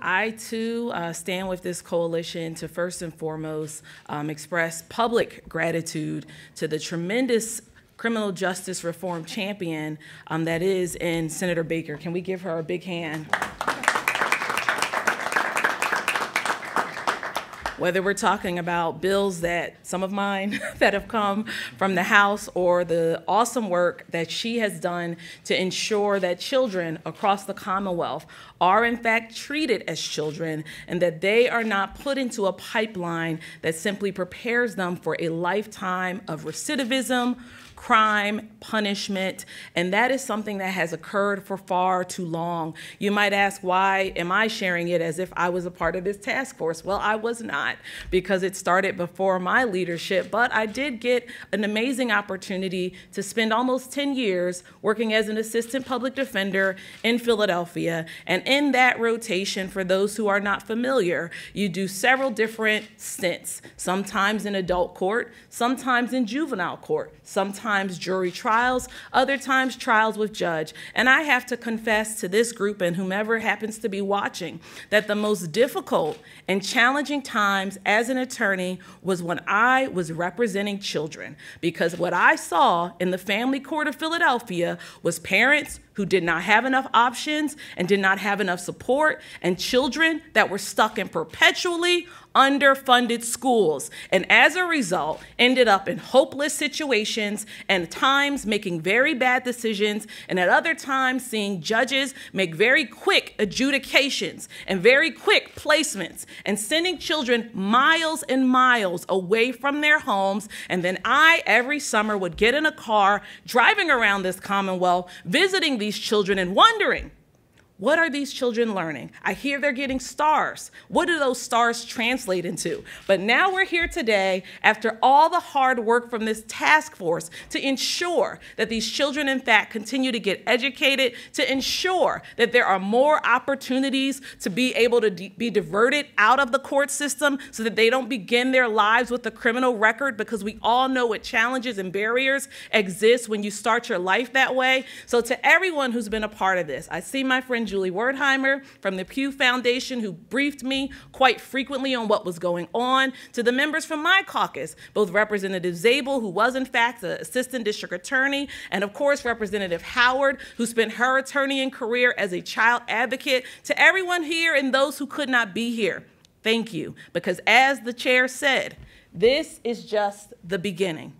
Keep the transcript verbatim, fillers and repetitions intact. I, too, uh, stand with this coalition to first and foremost um, express public gratitude to the tremendous criminal justice reform champion um, that is in Senator Baker. Can we give her a big hand? Whether we're talking about bills that, some of mine, that have come from the House, or the awesome work that she has done to ensure that children across the Commonwealth are in fact treated as children and that they are not put into a pipeline that simply prepares them for a lifetime of recidivism, crime, punishment, and that is something that has occurred for far too long. You might ask, why am I sharing it as if I was a part of this task force? Well, I was not, because it started before my leadership, but I did get an amazing opportunity to spend almost ten years working as an assistant public defender in Philadelphia, and in that rotation, for those who are not familiar, you do several different stints, sometimes in adult court, sometimes in juvenile court, sometimes Sometimes jury trials, other times trials with judge. And I have to confess to this group and whomever happens to be watching that the most difficult and challenging times as an attorney was when I was representing children, because what I saw in the Family Court of Philadelphia was parents who did not have enough options and did not have enough support, and children that were stuck in perpetually underfunded schools, and as a result ended up in hopeless situations, and at times making very bad decisions, and at other times seeing judges make very quick adjudications and very quick placements and sending children miles and miles away from their homes. And then I every summer would get in a car driving around this Commonwealth, visiting these children and wondering, what are these children learning? I hear they're getting stars. What do those stars translate into? But now we're here today after all the hard work from this task force to ensure that these children, in fact, continue to get educated, to ensure that there are more opportunities to be able to be diverted out of the court system so that they don't begin their lives with a criminal record, because we all know what challenges and barriers exist when you start your life that way. So to everyone who's been a part of this, I see my friend Jim Julie Wertheimer from the Pew Foundation, who briefed me quite frequently on what was going on, to the members from my caucus, both Representative Zabel, who was in fact the assistant district attorney, and of course Representative Howard, who spent her attorneying career as a child advocate, to everyone here and those who could not be here. Thank you, because as the chair said, this is just the beginning.